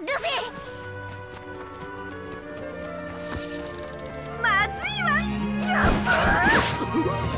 ルフィ、まずいわ。やっば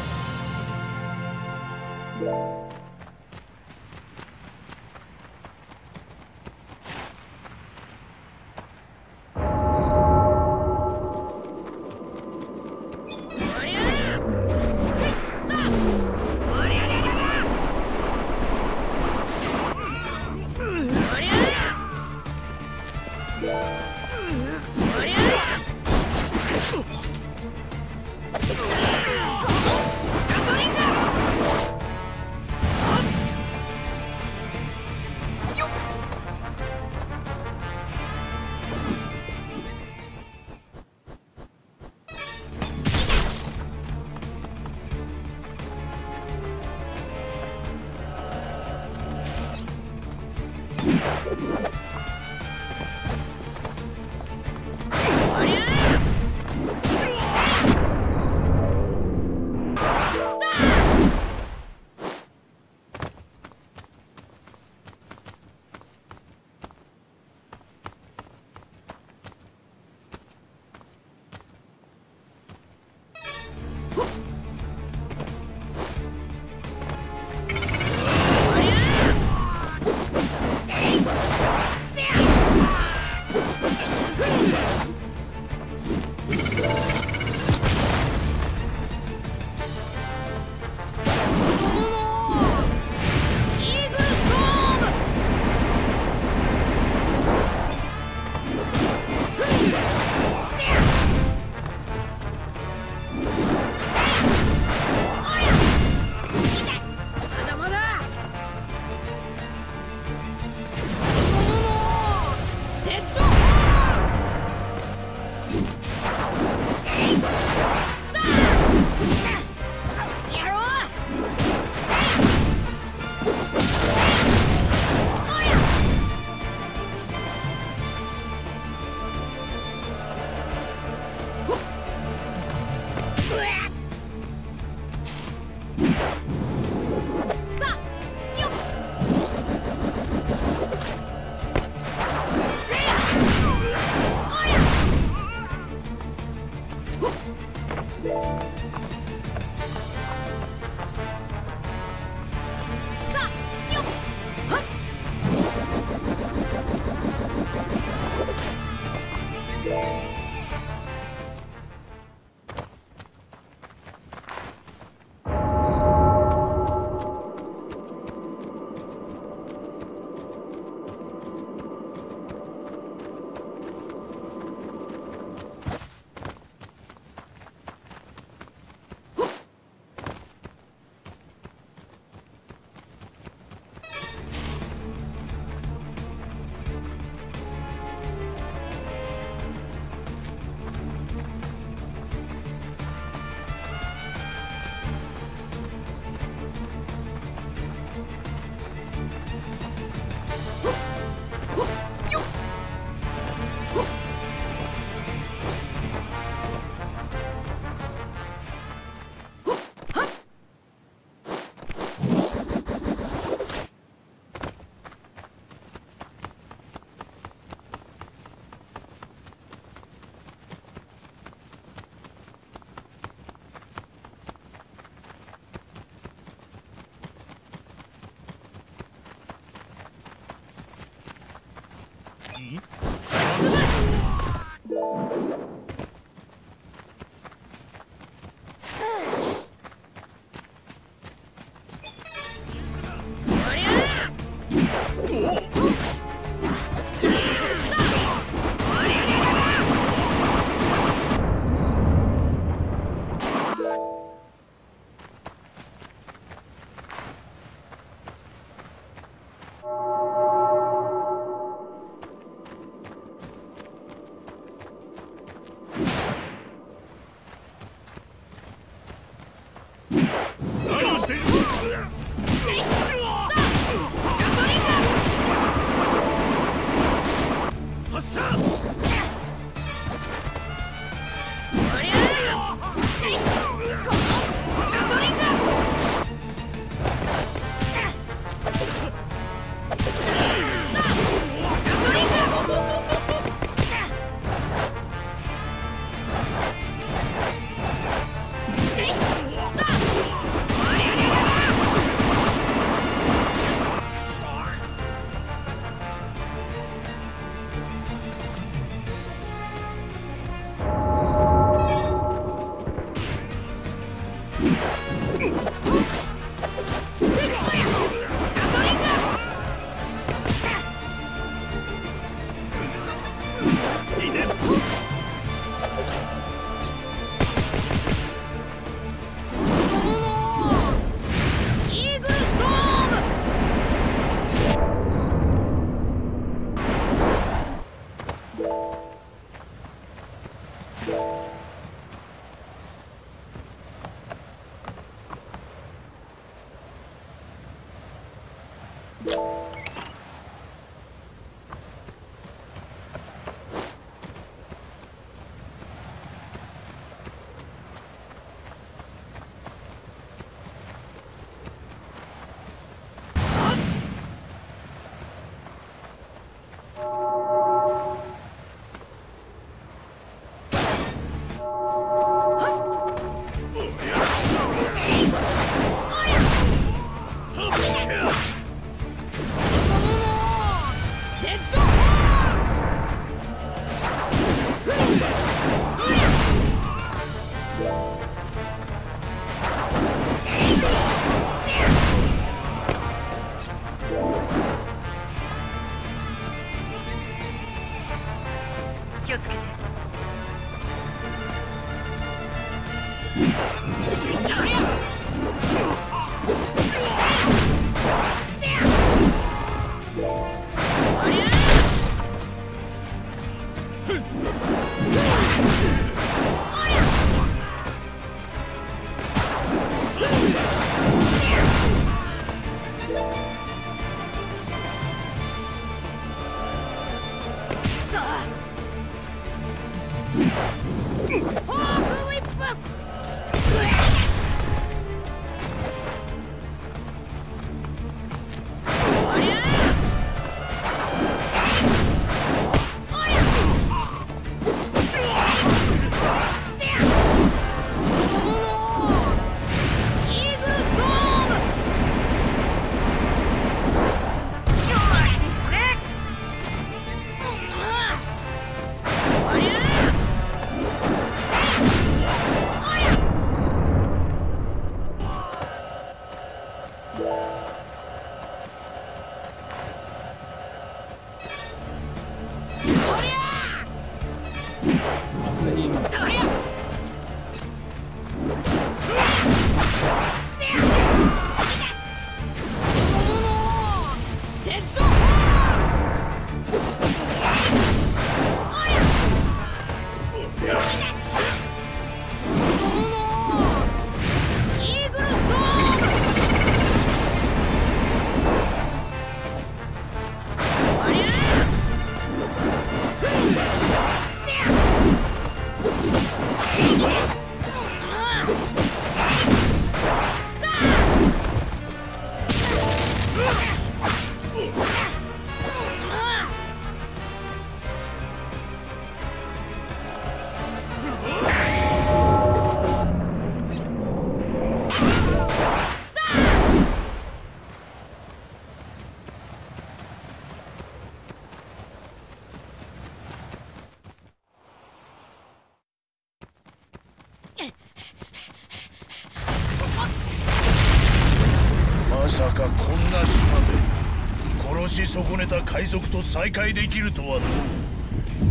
損ねた海賊と再会できるとは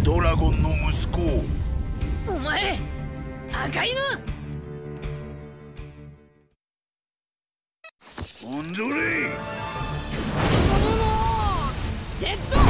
どう。ドラゴンの息子を。お前、赤犬。うんどれ。レッド。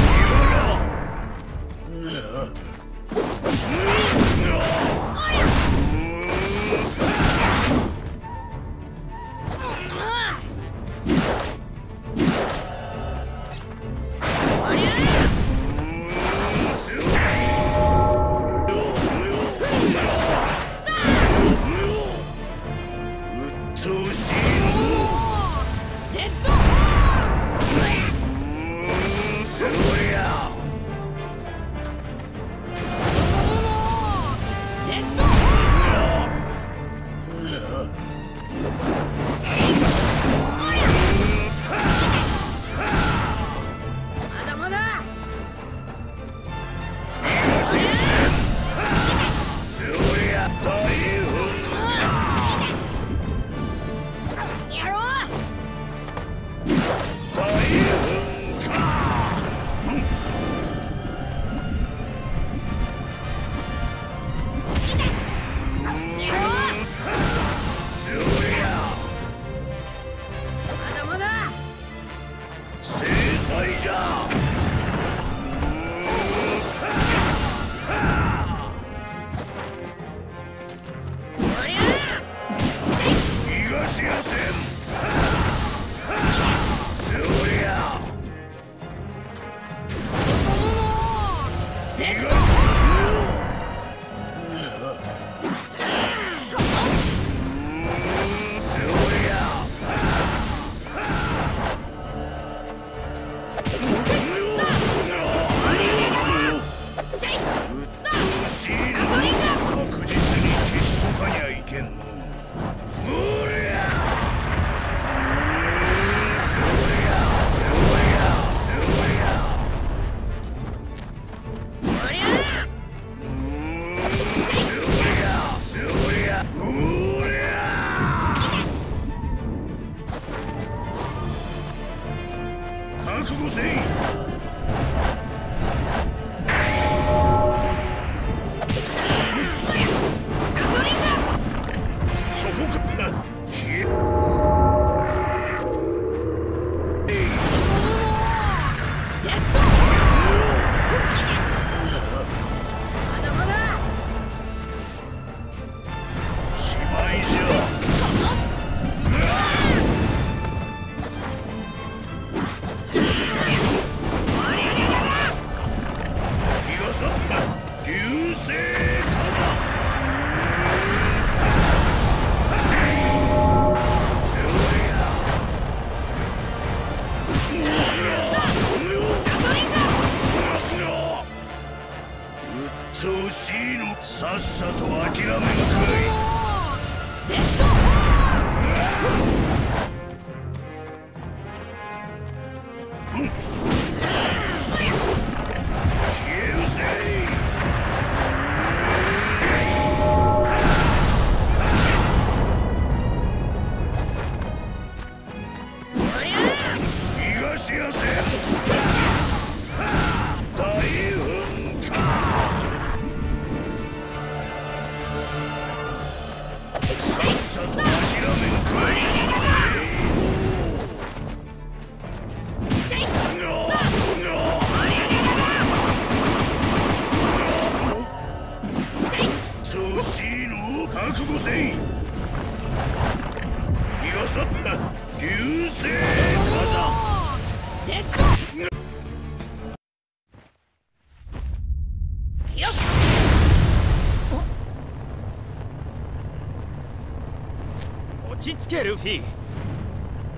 落ち着けルフィ、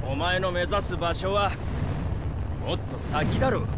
お前の目指す場所はもっと先だろう。